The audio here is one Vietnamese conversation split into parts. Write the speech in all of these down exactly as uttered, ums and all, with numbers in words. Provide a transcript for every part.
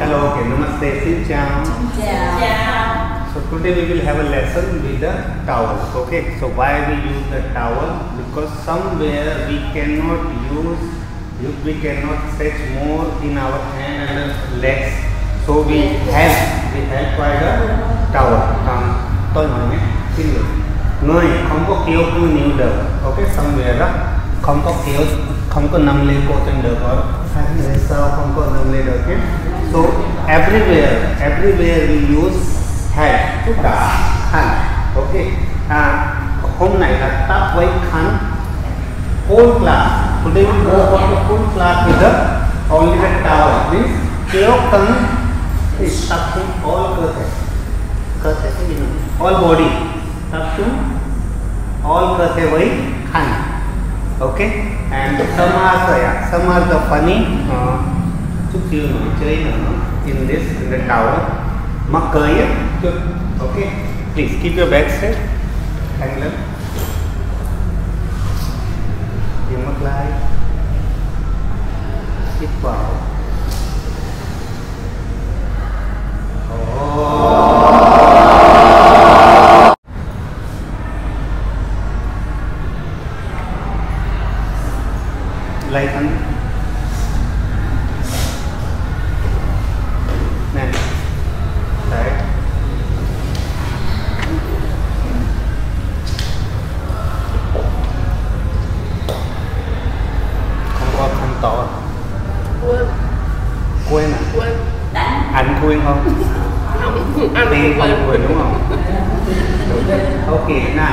Hello, okay, namaste, sit down. Ciao. So today we will have a lesson with the towel. Okay, so why we use the towel? Because somewhere we cannot use, we cannot stretch more in our hand and legs. So we have, we have quite a towel. Um, tôi nói nhé, xin lỗi. Người không có kéo cứ níu được. Okay, somewhere đó, không có kéo, không có nằm lên cổ trên được. Hai người sau không có nằm lên được nhé. So everywhere, everywhere we use hand, tức là hand, okay. À, hôm nay là top weight hand, whole class. Today we go for the full class with the only the towel. This kéo căng, is tập trung all cơ thể, cơ thể cái gì nữa? All body, tập trung all cơ thể với hand, okay. And some are the, yeah, some are the funny. Uh, Chút xíu nói chơi nữa in this in the towel mắc cưới á. Okay, please keep your bag safe. Hang lên đừng mắc lái hít vào. Lấy thắng quên à? Quên. Anh quên không? Anh quên. Không quên đúng không? Ok, now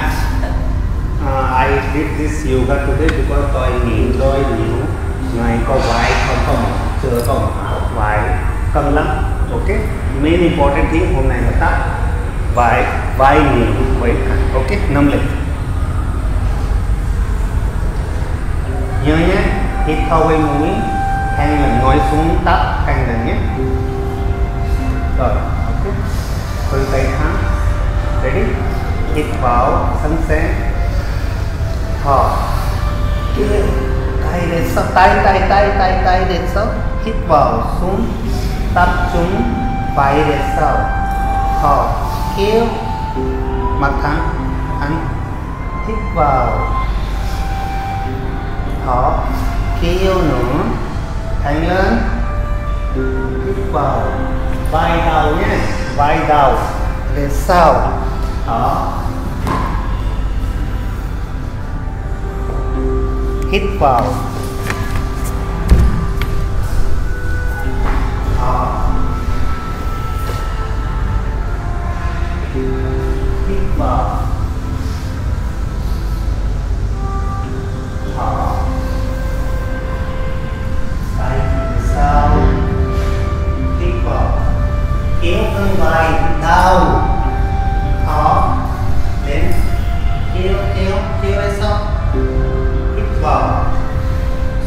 uh, I did this yoga today because tôi nghĩ tôi nhiều ngày có vài không không chưa không vài cân lắm. Ok, main important thing hôm nay là tắt vài vài nhiều vậy. Ok, năm lần nhớ nhé, hít thở với mũi. Anh là ngồi xuống tắp càng lần nhé. Rồi, ok. Hơi tay thắng. Ready? Hít vào, sẵn sàng. Thở. Tay lên sau, tay, tay, tay, tay, tay lên sau. Hít vào xuống, tập trung, phải lên sau. Thở, kéo, mặt thẳng, thẳng. Hít vào. Thở, kéo nữa. Hang lên, hít vào, vai đầu nhé, vai đầu, lên sau, đó, hít vào, đó, hít vào, đó. Sau hít vào, kéo thân vai đầu, thở đến kéo kéo kéo lên sau, hít vào,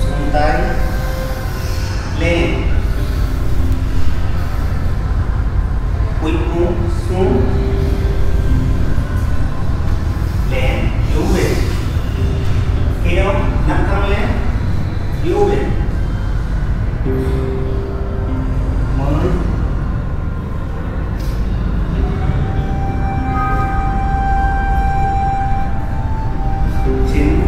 xuống tay lên, quỳ xuống xuống lên, duỗi về, kéo nắm thân lên, duỗi về. Mới chín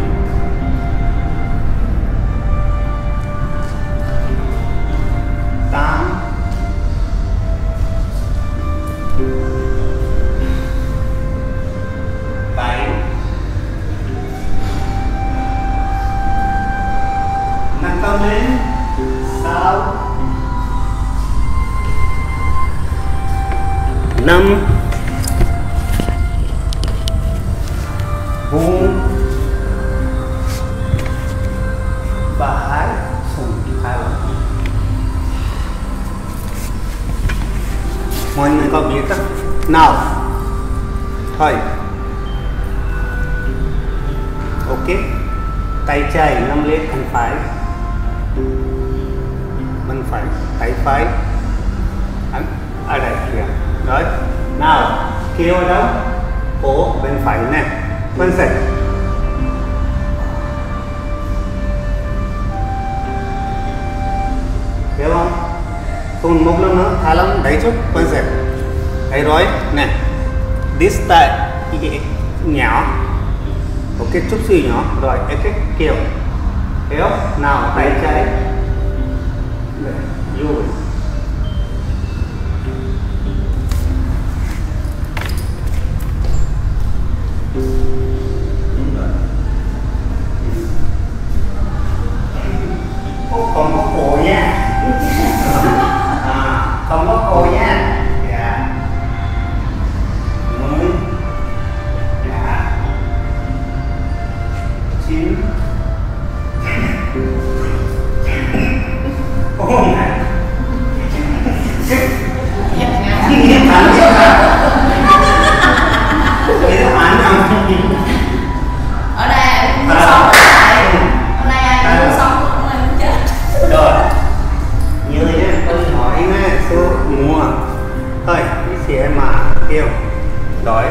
tám bảy nâng cao lên năm bốn ba hai sùng hai lần. Mọi người có biết không? Nào thôi, ok, tay trái nắm lấy bên phải, bên phải tay phải anh ở đây kìa. Rồi, nào, kéo ở đâu? Cổ bên phải nè, bên phải. Kéo không? Còn một lần nữa, thả lắm đấy chút concept. Đấy rồi, này this tại nhỏ, một cái chút xì nhỏ, rồi effect kiểu. Thấy không? Nào, tay trái rồi. Còn có cổ nha. À, còn có cổ nha. Dạ. Mới. Dạ. Chín. Ô này. Chết. Chết ngán. Cái đó ăn không? Ở đây không sống. Hôm nay ai không sống. Rồi, như thế nhé, tôi hỏi nghe số mua thôi, cái xe mà kêu đổi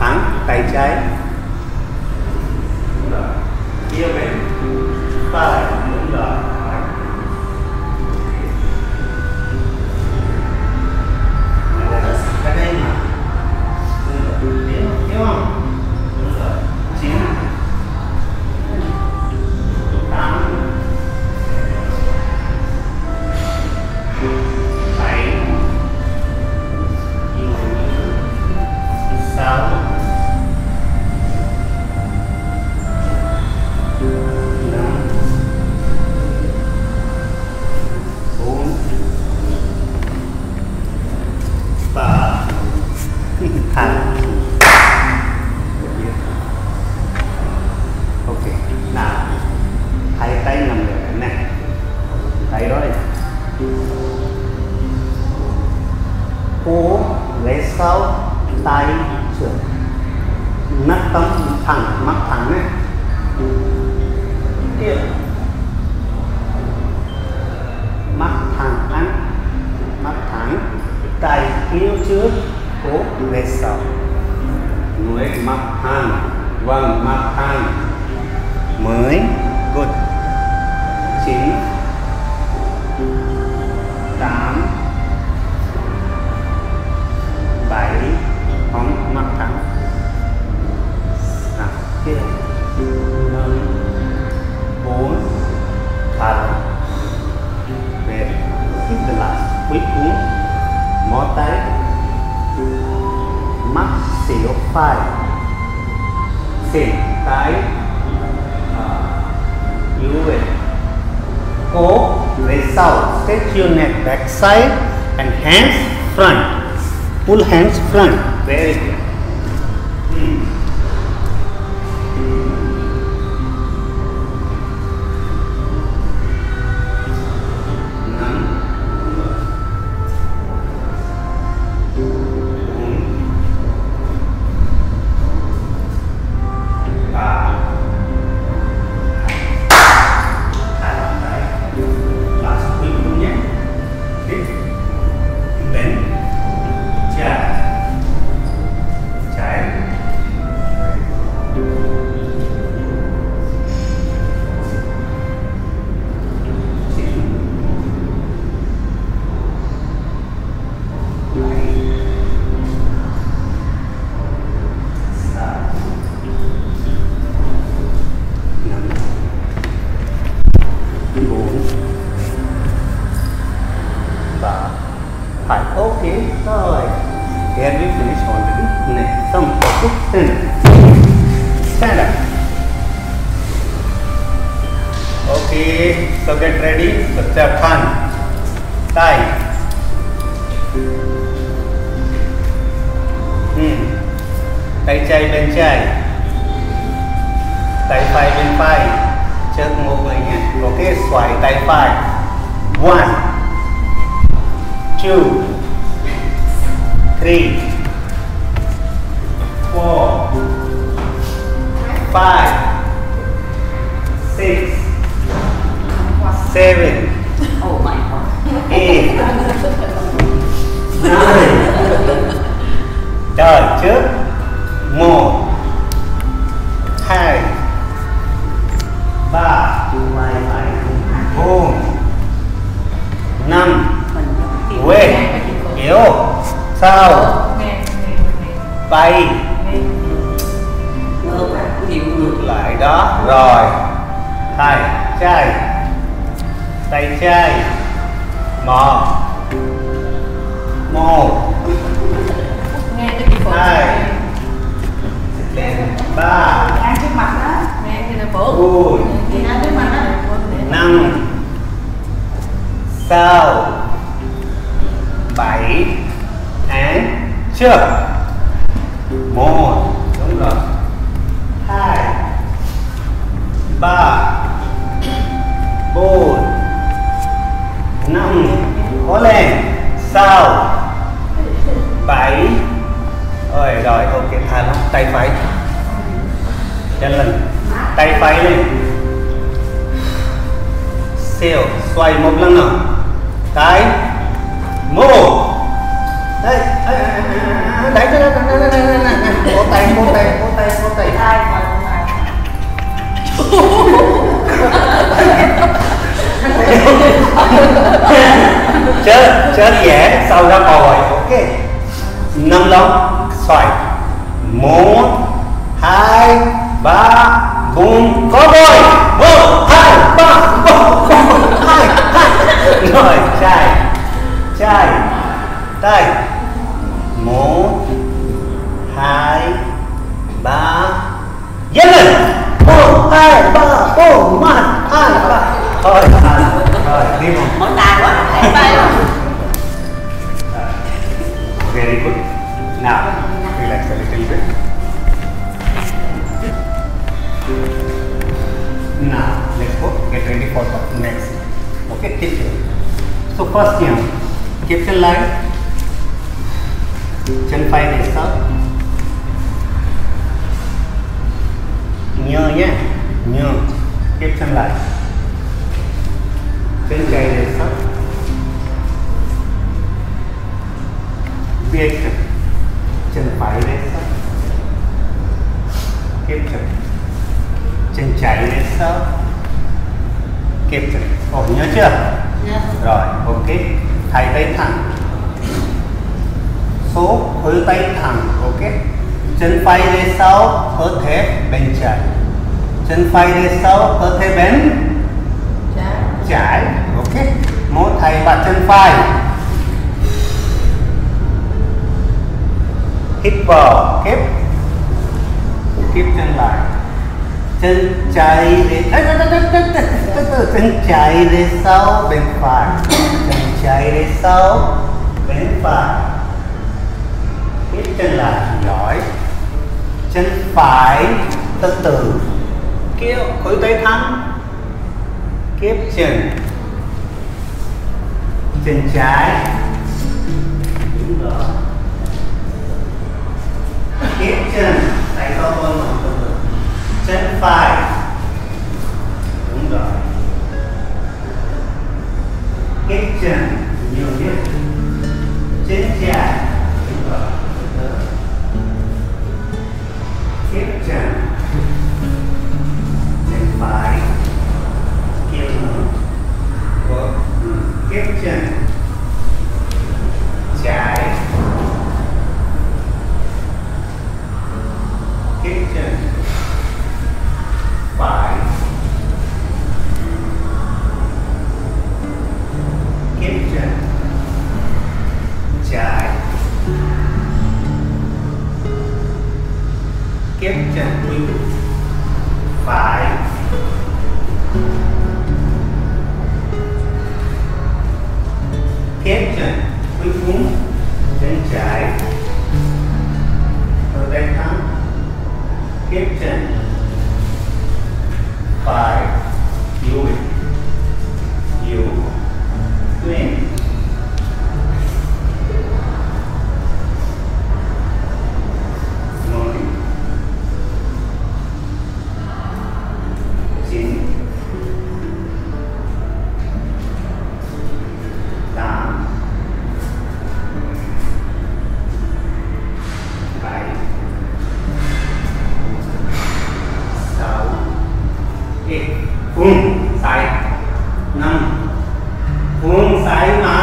thắng tay trái đúng rồi, kia về tay đúng rồi cái này mà đúng không? Đúng rồi, chín tám side and hands front, pull hands front, very good. Hmm. năm Vô sao bay ngược lại đó. Rồi hai chai tay chai mò một hai ba bốn năm sáu bảy án chưa một đúng rồi hai ba bốn năm có lên sáu bảy rồi rồi ok thả lỏng tay phải chân lên tay phải lên siêu xoay một lần nào tay mô đấy đấy đấy đấy tay mô tay mô tay mô tay tay chết chết dễ sau ra bòi ok năm lông xoay một hai ba bốn có đôi một hai ba bốn hai hai rồi trai trai tay một hai ba dứt lên một hai ba bốn một hai ba thôi rồi đi một tay quá hai tay luôn very good nào relax a little bit. Now let's go get ready for the next. Okay, keep it. So first thing, keep your leg. Chân phải để sau. Nhớ nhé, nhớ. Keep chân lại. Chân trái để sau. Việc chân phải để sau. Keep chân. Chân trái lên sau kịp chân ổn nhớ chưa? Yeah. Rồi ok thay tay thẳng số hơi tay thẳng ok chân phải lên sau cơ thể bên trái chân phải lên sau cơ thể bên trái, trái. Ok mỗi thay và chân phải hít vào kép kép chân lại chân trái lên chân trái lên sau bên phải chân trái lên sau bên phải hít chân lại giỏi chân phải từ từ kéo khối tay thẳng kép chân chân trái đúng rồi kép chân tay sau bên phải chân phải đúng rồi kép chân nhiều nhất chân trái đúng rồi kép chân chân phải kép ngược kép chân trái kép chân phải kép chân trái kép chân phải kép chân cuối cùng chân trái ở đây thẳng kép chân five, you, you, twin, morning, chin, down, right, south. Ê, vùng, sải, năm, vùng, sải, năm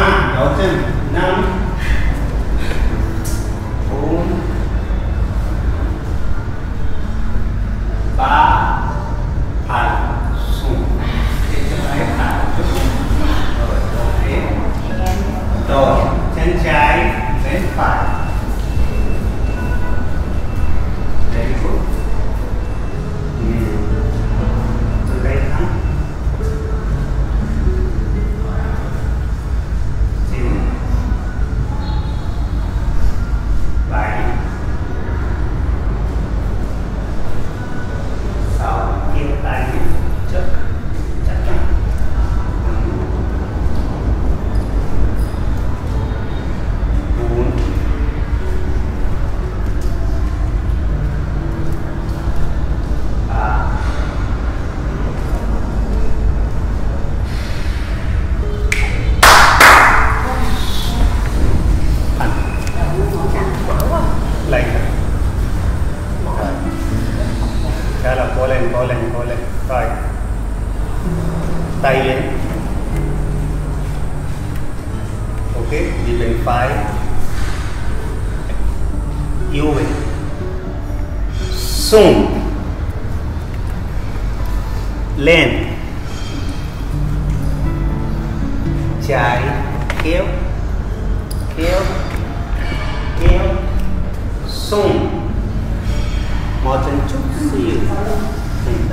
Okay, we will find you will soon lên trái kéo kéo kéo soon một chân chút xíu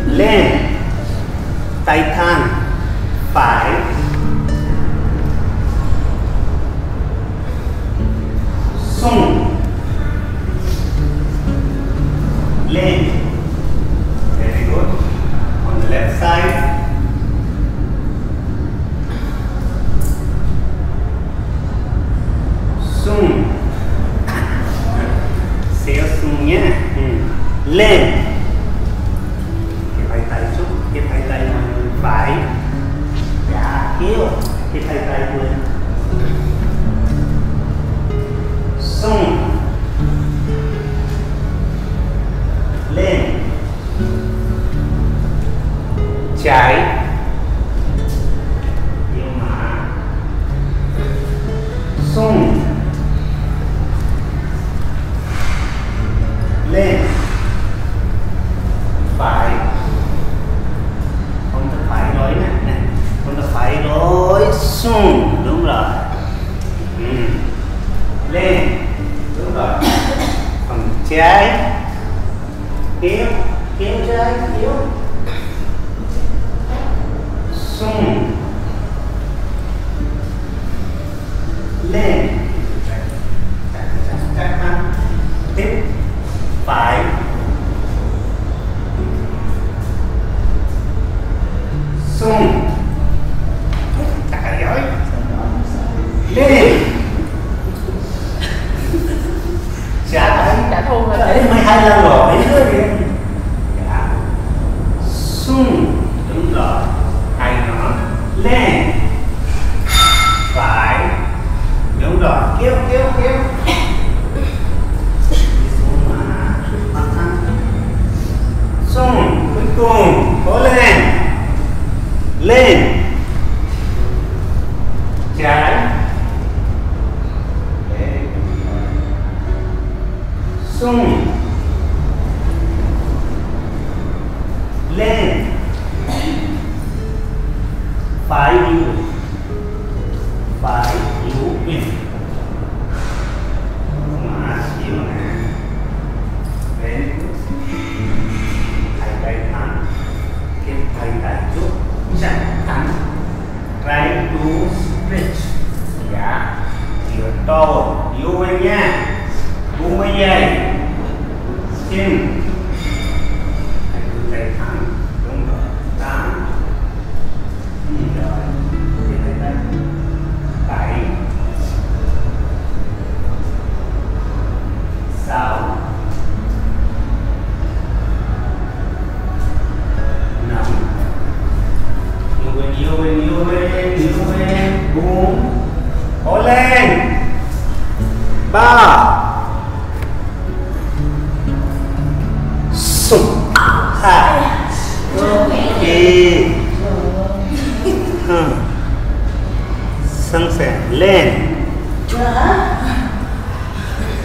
lên tay thang phải sung lên. Very good. On the left side sung xéo sung nhé. Ừ. Lên cái tay tay chút cái tay tay phải đã kêu cái tay tay lên sung lên trái yêu mà sung lên phải không được phải lối nè không được phải lối sung đúng rồi. Ừ. Lên đúng rồi phần trái kéo kéo trái kéo sung lên tiếp phải sung lên trả trả thù rồi đấy mấy hai lần rồi trả sung đúng rồi hay nó lên phải đúng rồi kéo kéo kéo sung cuối cùng cố lên lên trái sung lên phải yếu phải yếu mình mà yếu nè lên tay tay thẳng kiếm tay tay chút chặt thẳng right to stretch dạ yếu to yếu mình nha cũng mới dây chân hãy cứ tay thẳng đúng rồi tám rồi đây bảy sáu năm yêu bên yêu bên yêu bên bốn cố lên ba hai đi sẵn sàng lên bên trái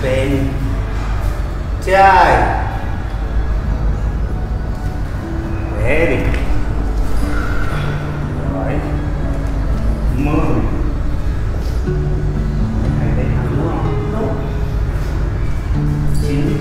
để đi rồi mười hai bên đúng không chín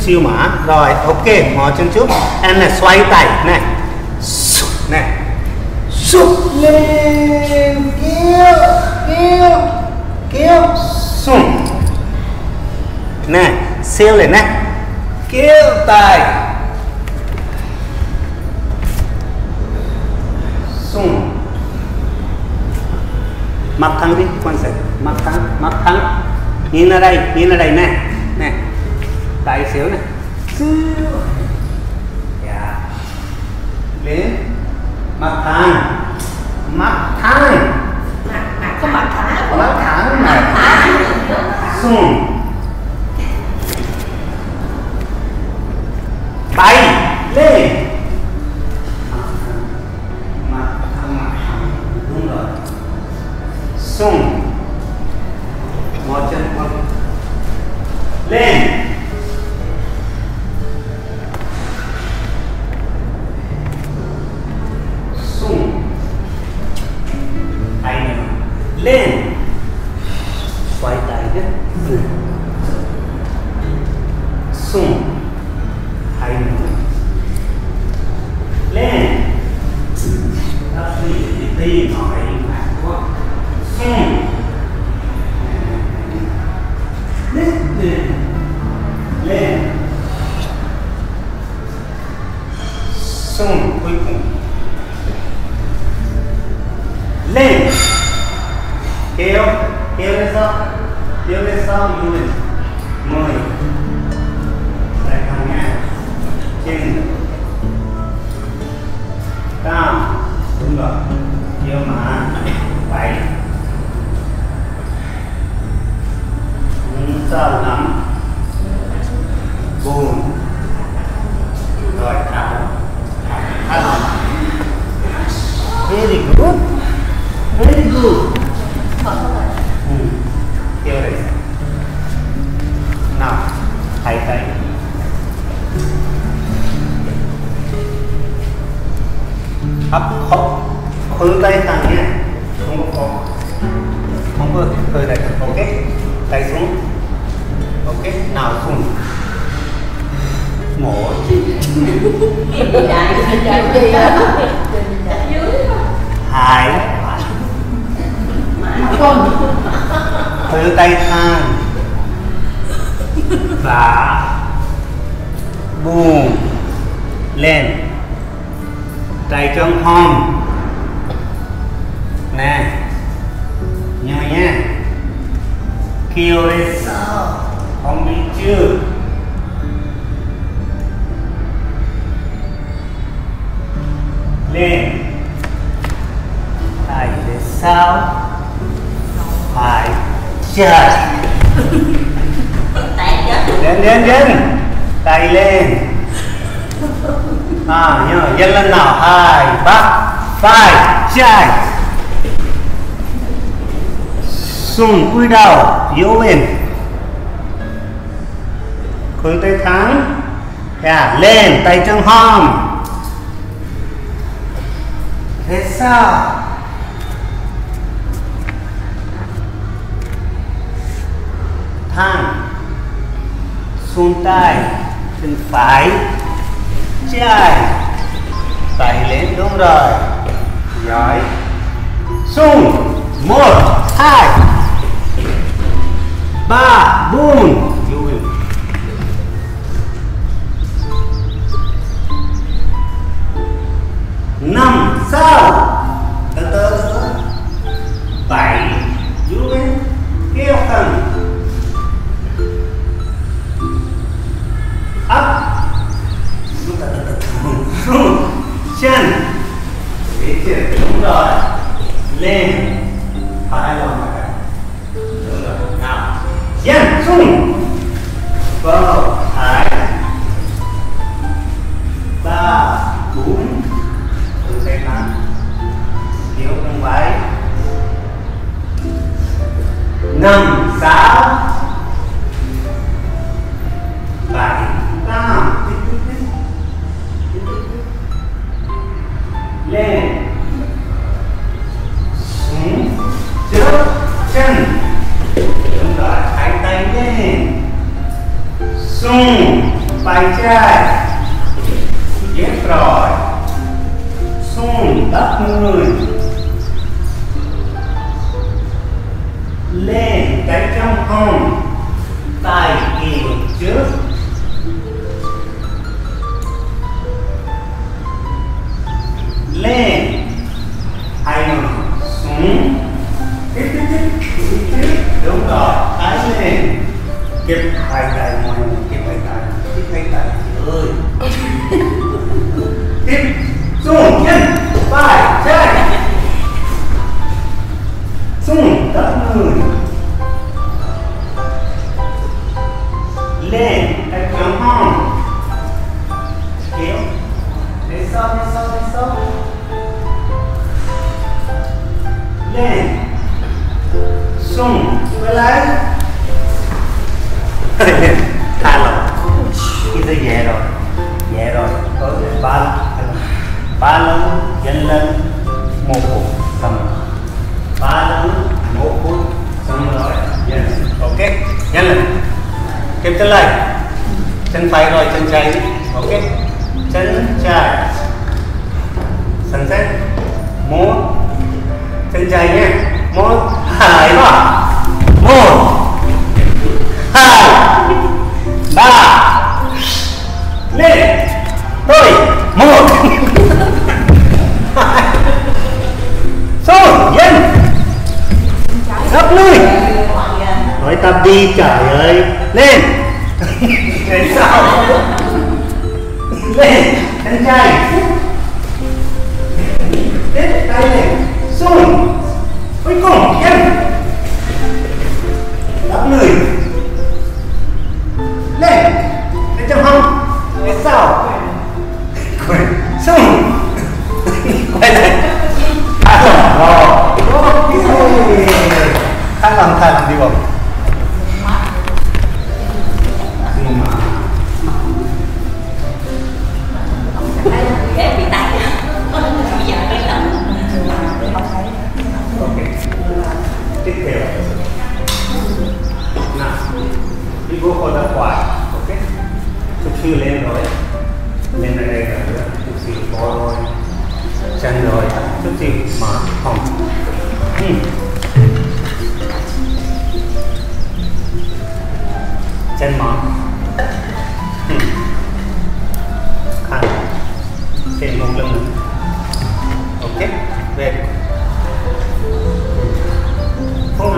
siêu mã rồi ok mò chân trước em là xoay tay này siêu lên nè, Kiêu Tài Sung. Mặc thắng đi, quan sát. Mặc thắng, mặc thắng. Nhìn ở đây, nhìn ở đây nè. Nè, tài xíu nè. Siêu. Yeah. Lên. Mặc thắng. Mặc thắng. Có mặc thắng. Mặc thắng này. Sung. Tay lên mặt thẳng, mặt thẳng đúng rồi. Sung một chân qua lên sung tay nữa lên xoay tay nhé sung lên ta đi đi nói mà quá sung lên lên sung cuối cùng lên kéo kéo lên sau kéo lên sau mười mười lại càng ngang trên cao đúng rồi kéo mà bảy đứng sau lắm bốn rồi tháo tháo very good very good kéo đấy nào hai tay hấp khóc khử tay thẳng nha, không có khó, không có hơi này, ok, tay xuống, ok, nào cùng, mổ, hai, không, khử tay thẳng, và buông lên. Tay trong hông nè nhớ nhé kêu lên sao không biết chưa lên tay lên sao phải chết đến đến đến tay lên à nhớ dần lên nào hai ba phải trái sung cúi đầu yếu bên khử tay thẳng yeah, lên tay chân hông thế sao thẳng xuống tay chân phải trái tay lên đúng rồi rồi sung một hai ba bốn lùi năm sáu từ từ bảy lùi kéo căng up rung chân cái chân đúng rồi lên phải lòng mà cả đúng rồi nào chân rung vào hai ba bốn từ tay nắm kéo căng vai năm sáu bảy tám lên xuống trước chân đúng rồi hai tay lên sung tay trái dép rồi sung đắp người lên tay trong hông tay kiềng trước lên. Tha lỗi. Khi tôi về rồi, về rồi tôi ba ba lần dành lên một phút xong rồi. Ba lần một phút xong rồi. Yes. Ok. Nhanh lên. Kiếm chân lên. Chân phải rồi chân trái. Ok. Chân trái. Sẵn sàng. Một. Chân trái nhé. Một. Hai ba. Một. Hai. Ba. Lên. Đôi. Một. Hai. Xuống. Dân. Sắp lui. Nói ta đi trời ơi. Lên. Lên sao? Lên. Chân trái. Tiếp tay lên. Xuống. Cuối cùng, chân đắp người lên, lên trong hông, lên sau quay, xuống quay lên ta làm bò ta làm thật đi bò cố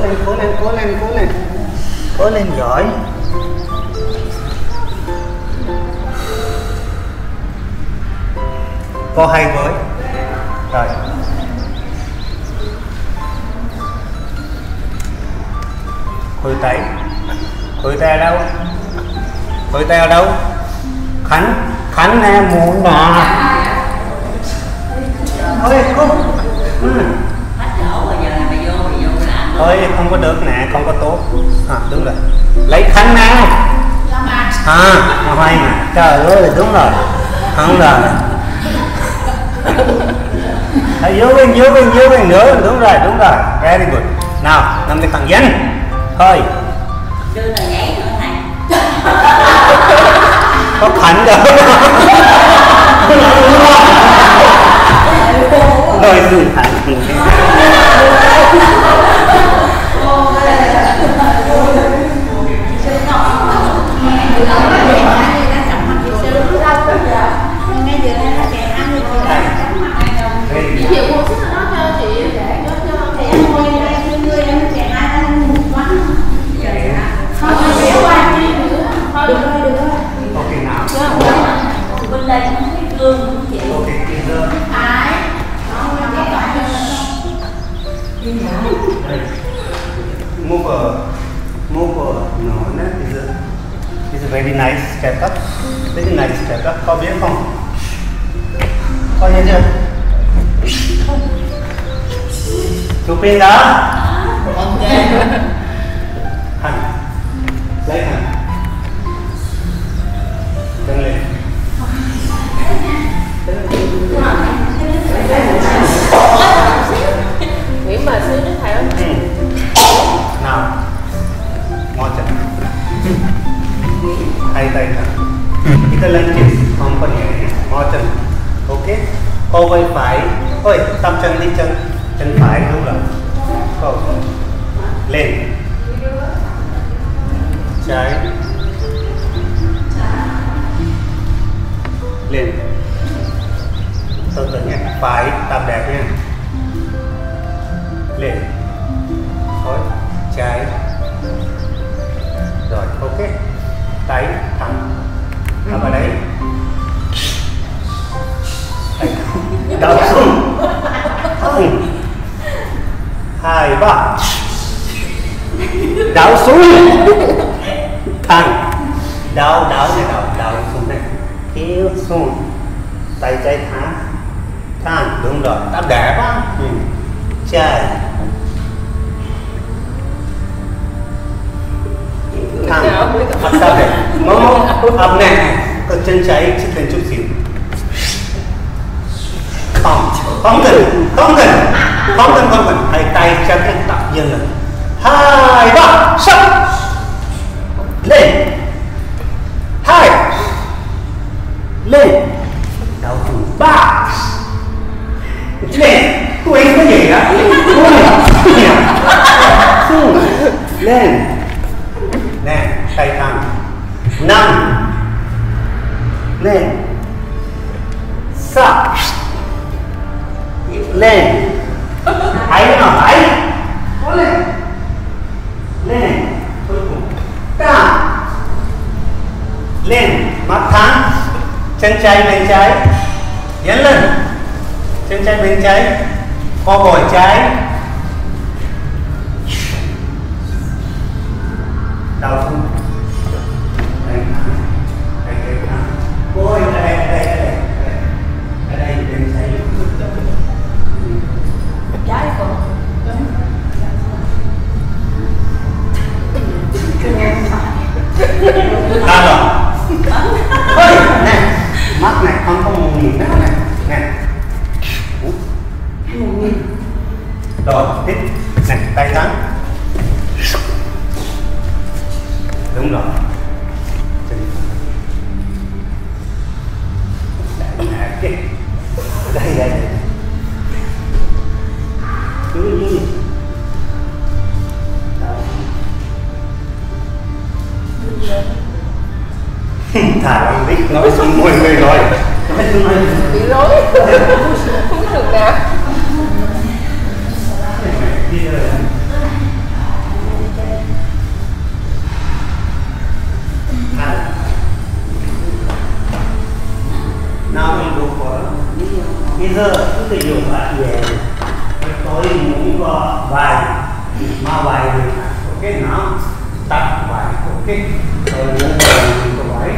lên, cố lên, cố lên, lên, cố lên. Cố lên giỏi. Cô hay với. Rồi. Hồi tay. Hồi tay ở đâu? Hồi tay ở đâu? Khánh, Khánh em muốn nọ. Ôi không. Ôi không có được nè, không có tốt. À, đúng rồi. Lấy Khánh nào. À, hoài mà. Trời ơi, đúng rồi. Không rồi. Dưới bên, dưới bên, dưới bên nữa. Đúng rồi, đúng rồi. Very good. Nào, nằm lên thằng Vinh. Thôi. Đưa thằng nhảy nữa thầy. Có Khánh đâu. Thôi xin Khánh. Very nice step up. Very nice step up. Có biết không? Có nghe chưa? Chụp pin đó. Ok. Hành. Lấy hành. Đứng lên. Nguyễn mời xuống nước thầy ơi. Nào. Ngồi chậm. Hai tay thẳng. Cái lunges không có nhẹ, ngó chân. Ok. Cô vai phải. Ôi, tập chân đi chân. Chân phải đúng rồi. Cô. Lên. Trái. Lên. Từ từ nhé. Phải tập đẹp nha. Lên. Thôi. Trái. Rồi. Ok. Tay thẳng thẳng vào đây đau xuống thẳng hai ba đau xuống thẳng đau đau này đau đau xuống này kéo xuống tay trái thẳng thẳng đúng rồi ta đẹp á trời thẳng mặt sau này mông mông ập nè còn chân trái chỉ cần chút xíu không không cần không cần không cần không cần hai tay chân cái tập dần lên hai ba sáu lên hai lên đầu ba lên quay cái gì đó lên nè tay thẳng năm lên sáu lên hãy nào hãy cố lên lên cuối cùng tám lên mắt thẳng chân trái bên trái nhấn lên chân trái bên trái co bồi trái đau không? Đây, đây, đây, đây. Ôi, ở đây, ở đây, ở đây, ở đây, bên trái. Trái không? À rồi. Ôi, này, mắt này không có mù nhìn nữa này, này. Rồi, tiếp, này, tay thắng. Đúng rồi. Chân. Đây, đây, đây. Đúng rồi. Thả anh biết nói xong môi người rồi. Nói xong môi người. Bị lối. Không được nào. Đi rồi. rất là nhiều bạn về tôi muốn có bài mà bài được có cái nào tặng bài có cái tôi muốn bài có bài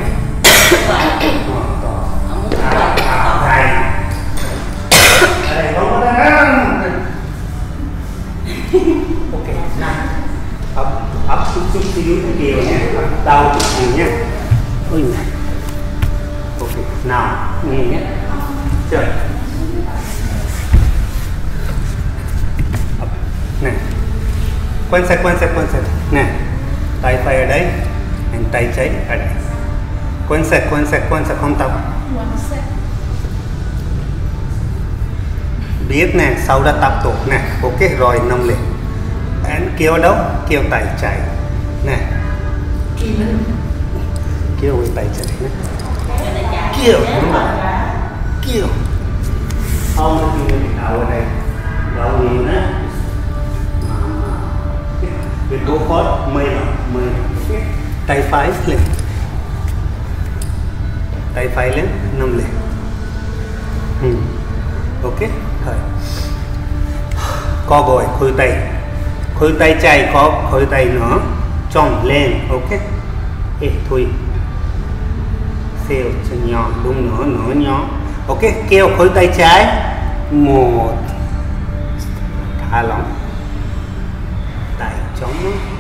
xíu điều nhé, đau xíu nhé. Ôi này. Ok, nào, nghe nhé. Chưa. Này. Quan sát, quan sát, quan sát. Này. Tay phải ở đây, and tay trái ở đây. Quan sát, quan sát, quan sát không tập. Biết nè, sau đó tập tục nè. Ok, rồi nâng lên. And kêu đâu? Kêu tay trái. Nè kêu với tay chân nè kêu đúng rồi kêu không thì mình ở đây đầu nhìn á việc cố khó mây rồi mây tay phải lên tay phải lên nâng lên ừ. Ok thôi co gội khơi tay khơi tay chạy có khơi tay nữa chồng lên ok ê thôi xeo chân nhỏ đúng nữa nữa nhỏ ok kêu khối tay trái một thả lỏng tay chống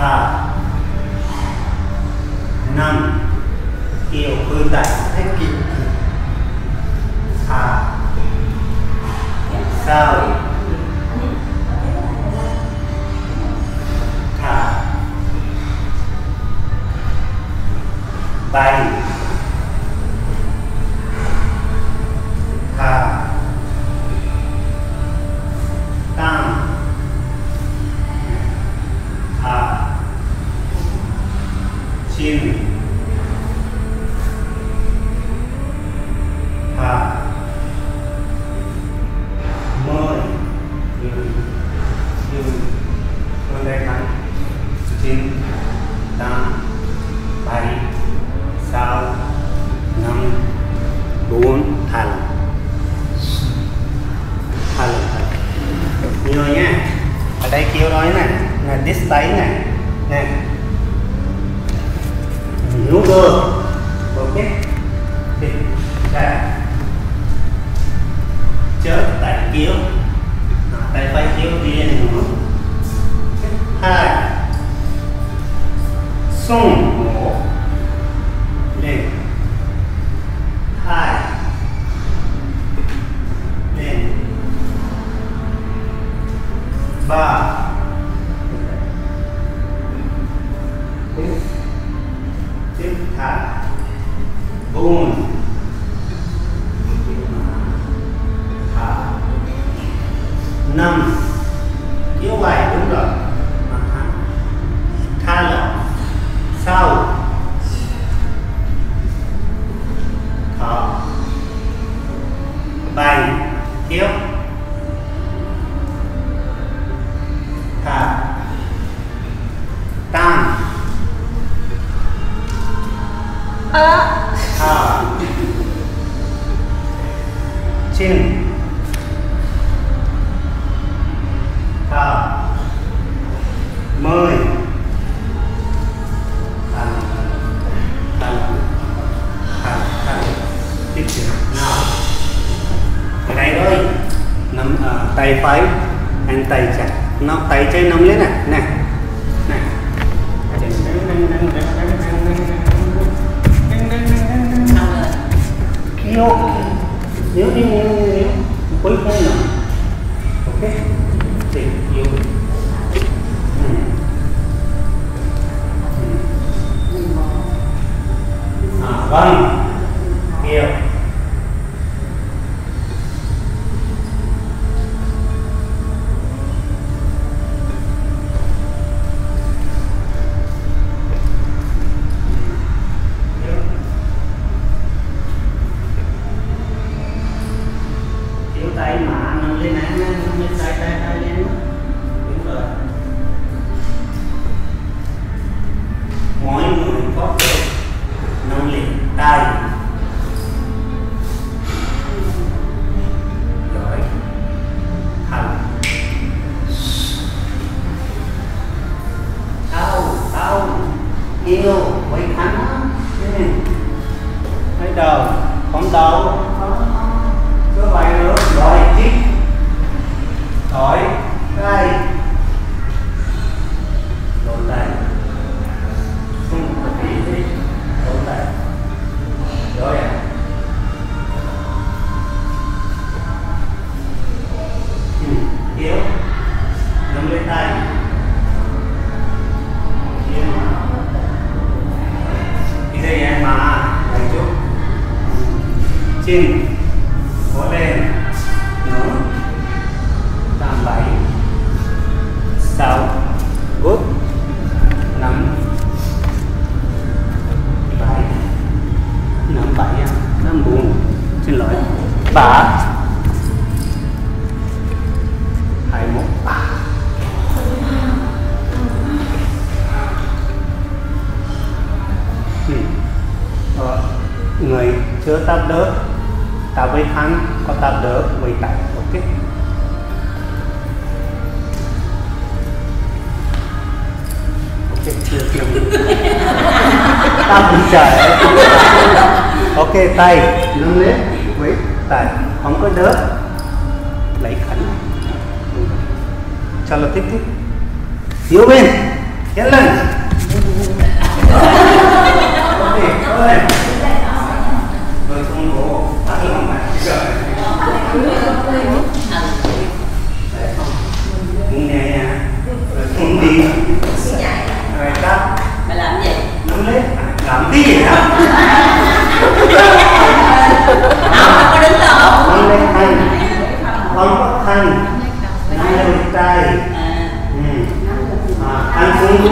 à năm yêu khơi tay hết kịp à sao à bay à tăng à chín à mười con đây nắng chín tám bảy sáu năm bốn thành thành nhiều nhé ở đây kêu nói này là this tay này nè đúng rồi ok thì đã chớp tay kéo tay phải kéo đi lên nữa hai xuống một lên hai lên ba bốn năm kéo bài đúng rồi tha lỏng sau thở bài kéo thả tam à. À. Chín à. Mười à. À. À. À. Tiếp tục nào ở đây thôi nắm uh, tay phải anh tay trái nó tay trái nắm lên này này này nếu nếu đi nếu quấy phơi nữa ok thì yêu à vâng yêu yêu hai rồi thành tao tao yêu quay thắng thấy đầu không đầu cứ vậy nữa rồi chích rồi đây rồi đây rồi à. Ừ, kéo nắm lấy tay kéo đi dây em mà đánh chút trên có lên nó tám bảy sáu úp nắm năm bốn xin lỗi ba hai một ba người chưa tắt đỡ ta với hắn có tắt đỡ với tạch ok ok chưa tiêu ta cũng trời ok tay nâng lên với tay không có đớp lấy khẩn cho là thích thích yếu bên hết lên ok ơi rồi không bố bắt lòng này trời không nè rồi không đi rồi tắt mày làm gì nâng lên làm cái gì đó không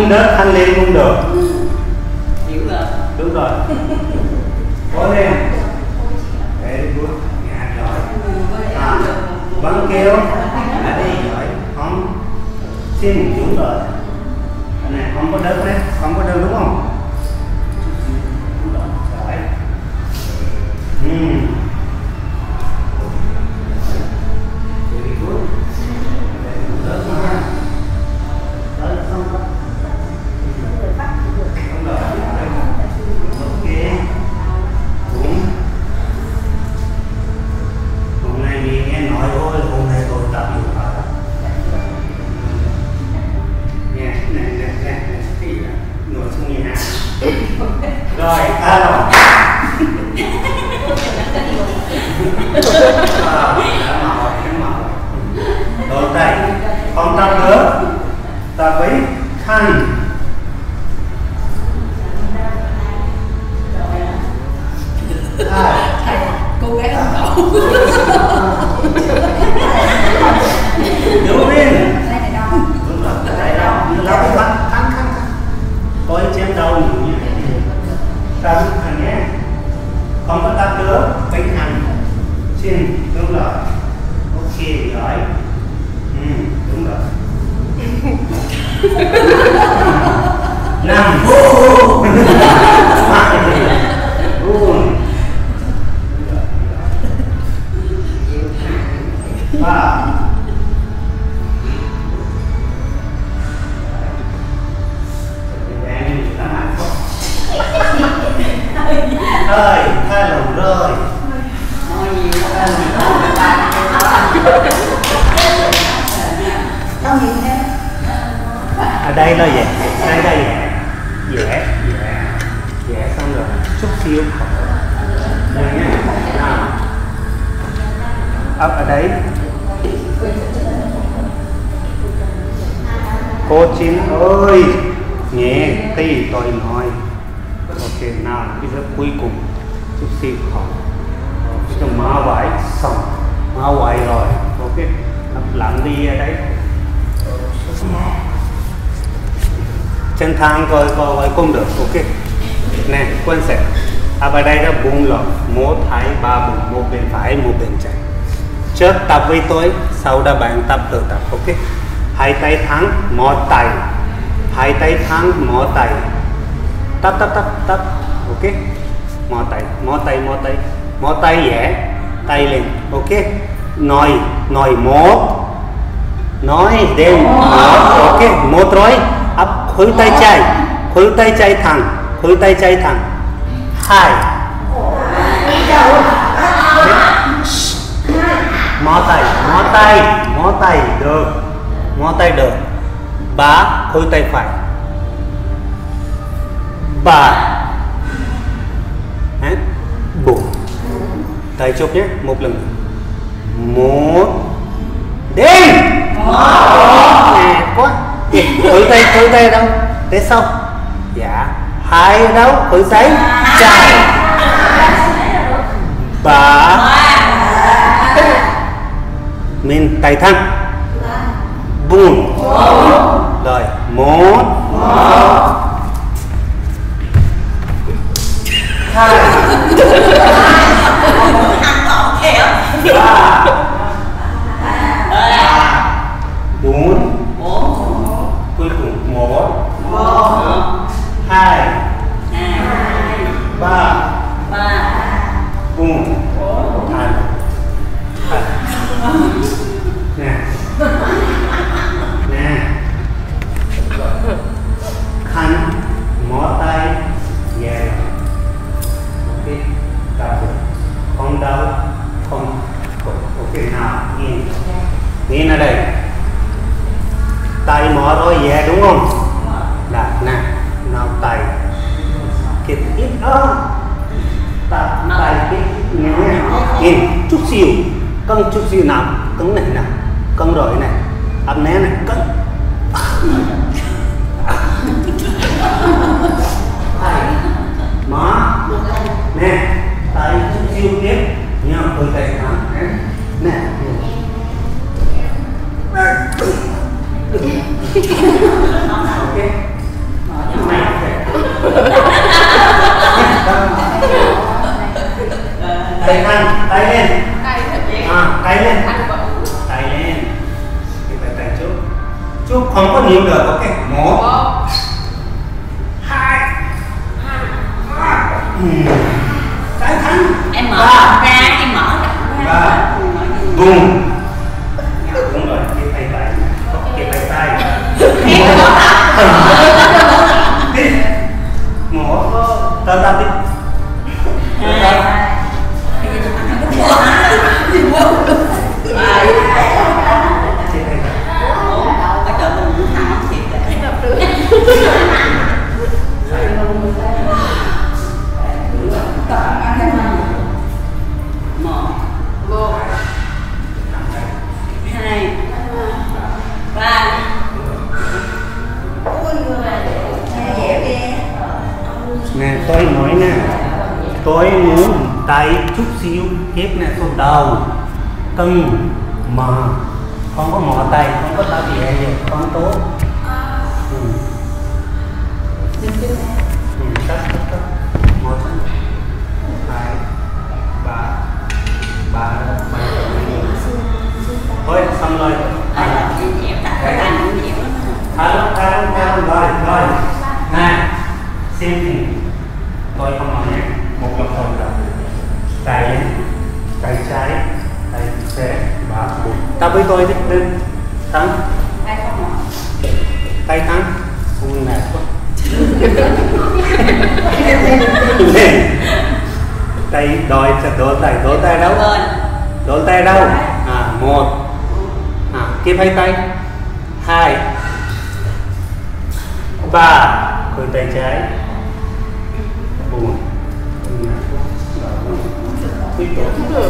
đớp thanh lên không được hiểu rồi đúng rồi có lên để bước ngã rồi à bắn kêu đã đi rồi không xin đúng rồi cái này không có đớp đấy không có đớp đúng không đúng rồi đấy ừ thang coi coi cũng được ok nè quan sát à vào đây là bốn lọ một hai ba bốn một bên phải một bên trái trước tập với tôi sau đó bạn tập tự tập ok hai tay thắng một tay hai tay thắng một tay tập tập tập tập ok mó tay mó tay mó tay mó tay dẻ tay lên. Ok, nói nói một, nói đến một. Ok, một rồi ấp khuỷu tay trái, khuỷu tay trái thẳng, khuỷu tay trái thẳng. Hai mó tay mó tay mó tay được, mó tay được. Ba khuỷu tay phải, ba bốn. Tay chụp nhé, một lần một đi nè, quá khuỷu tay khuỷu tay đâu tới sau dạ hai đâu khuỷu tay trái ba mình tay thẳng bốn rồi một hai bốn cuối cùng một hai ba bốn nè nè khăn mó tay dài ok đau không đau không ok nào nhìn nhìn ở đây tay mó rồi dài đúng không đặt nè nào tay kịp ít ơ đặt tay kịp nhìn chút xíu cân chút xíu nào cân này nè cân rồi này ăn né này cân tay má nè tay chút xíu tiếp nhá hơi tay nè nè tay lên tay lên à tay lên tay lên thì phải tay trước trước không có nhiều được. Ok một hai tay thắng em mở ra em mở ra bùng đúng rồi cái tay tay cái tay tay một ta ta đi nè, tôi nói nè, tôi muốn tay chút xíu tiếp nè, số đầu cân mà không có mỏ tay, không có tay gì vậy, không tốt. Ừ. Cắt, cắt, cắt. Một, hai, ba, ba, ba. Thôi xong rồi. Thả thả thả rồi rồi. Nè, xem hình. Tôi không nói nhé, một lần thôi là tay tay trái tay xe ba bốn ta với tôi đi lên thắng tay không tay thắng buồn nè tay đòi sẽ đổ tay đổ tay đâu đổ tay đâu à một à kịp hai tay hai ba khởi tay trái buồn cái chỗ thôi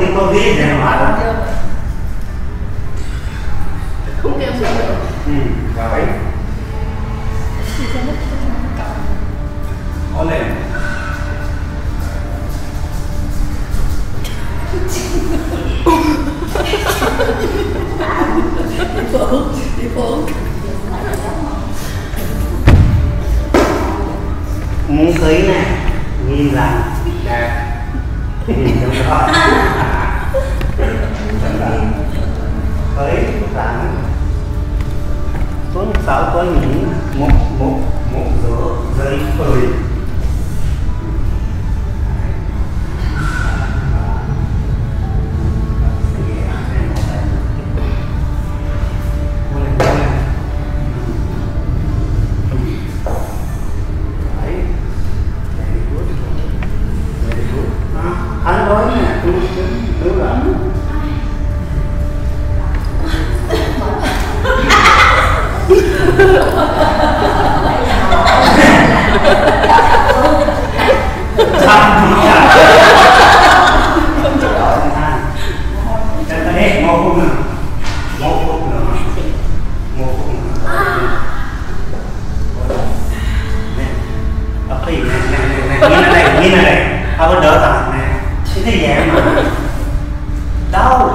cái con biết này mà không biết sao ừ vậy con này đi bộ đi bộ muốn thấy này nhìn rằng đẹp nhìn trong đó thấy rằng xuống sáu có những một một một rưỡi giây cười nói nè, tôi tính lửa lạnh. Thằng gì à? Để ta hết một phút nữa. Một phút nữa. Một phút nữa. Nè. Tập đi, nè, nè, nè, nè. Nghĩ là đây, nghĩ là đây. Tao có đỡ tao nè. Thế thì vậy mà. Đâu?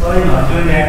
Thôi, nói chuyện là phải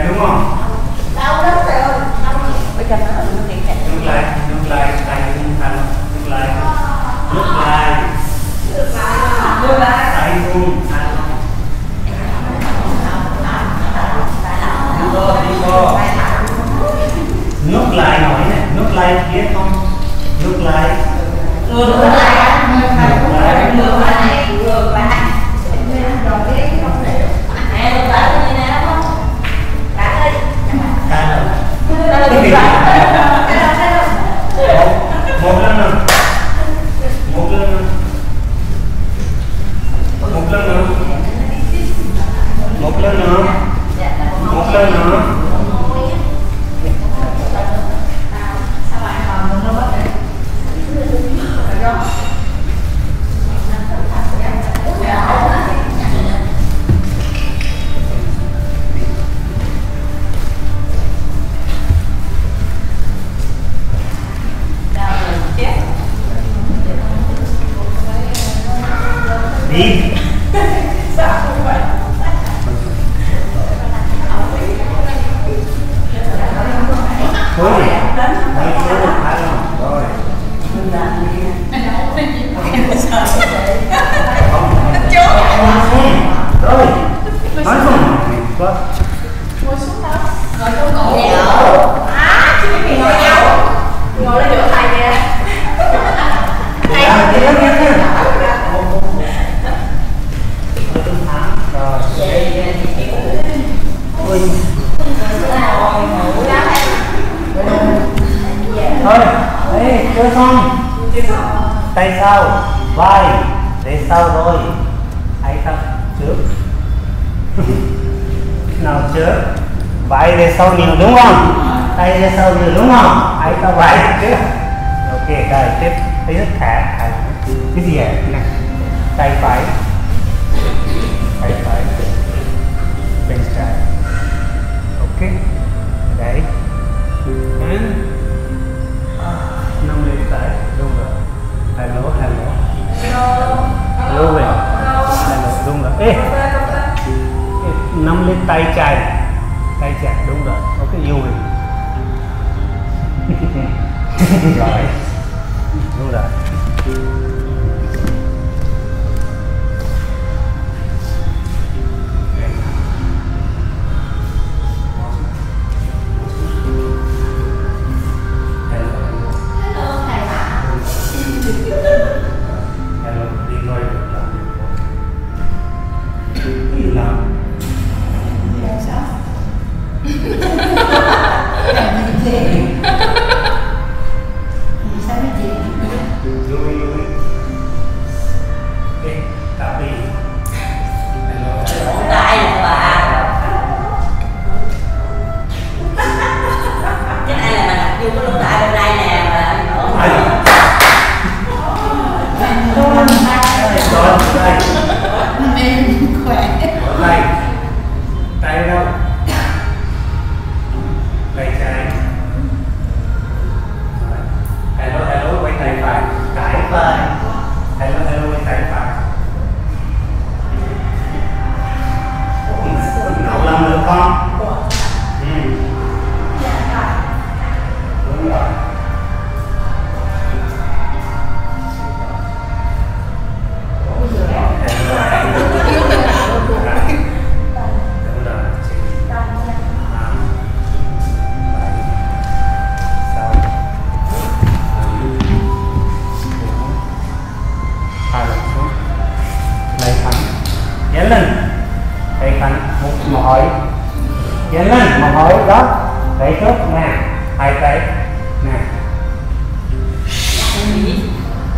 làm rồi. Mình làm đi. sau, vai về sau rồi, hãy tập trước. Nào trước, vai về sau nhiều đúng không? Tay về sau nhiều đúng không? Hãy tập vai trước. Ok, rồi tiếp thấy rất khả. Cái gì vậy? Này, tay phải, tay phải, bên trái. Ok, đấy. Nâng lên tay, đúng rồi. Hello, hello. Hello, hello. Hello, đúng rồi. Ê, nâng lên tay trái, tay trái, đúng rồi. Ok, yêu mình. Rồi, đúng rồi.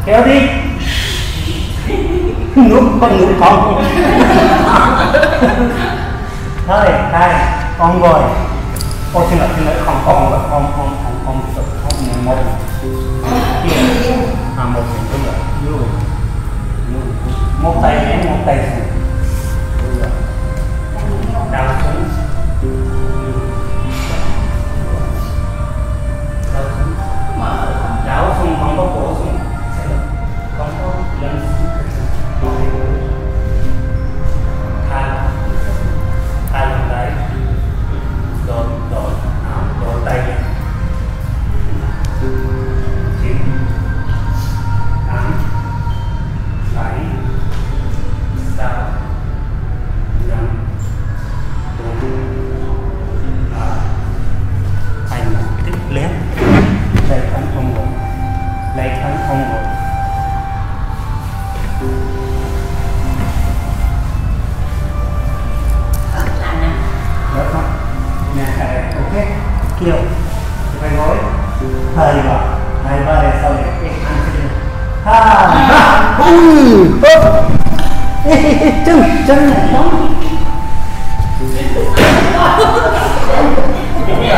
Kéo đi. Nuốt con nuốt con. Thôi, hai, con rồi. Ôi xin lỗi, xin lỗi, không con rồi, con, con, con, con, con, con, một. À, một mình đúng rồi. Một tay ném, một tay xuống. Đúng rồi. Đào xuống. Đào xuống. Đào xuống, không có cổ xuống. Chân, chân này nóng. Đúng rồi. Đúng rồi.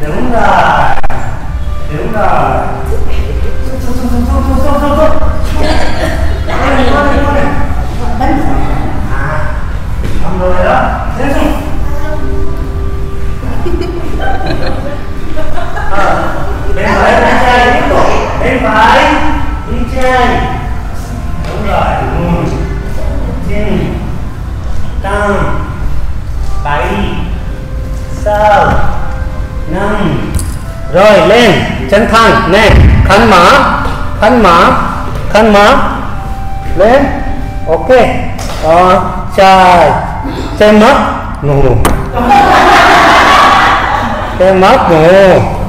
Đúng rồi. Đúng rồi. Xô xô xô xô xô xô xô. Đánh rồi, đánh rồi. Đánh rồi. À, xong rồi đó. Xếp xung. Bên phải, bên trái, tiếp tục. Bên phải. Chân, đúng rồi, chân, tăng, bảy, sáu, năm, rồi lên, chân thẳng, nè, khăn mở, khăn mở, khăn mở, lên, ok, rồi, trời, chân mất, ngủ, chân mất, ngủ.